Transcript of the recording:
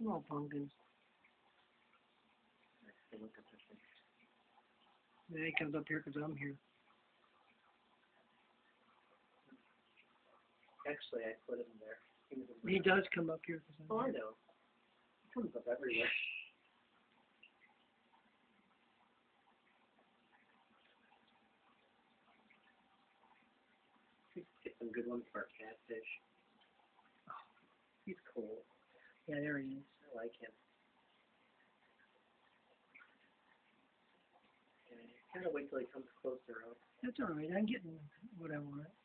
small pumpkins. Yeah, he comes up here because I'm here. Actually, I put him there. He does come up here because I'm here. I know. He comes up everywhere. Get some good ones for our catfish. Oh, he's cool. Yeah, there he is. I like him. Kind of wait till he comes closer up. That's all right. I'm getting what I want.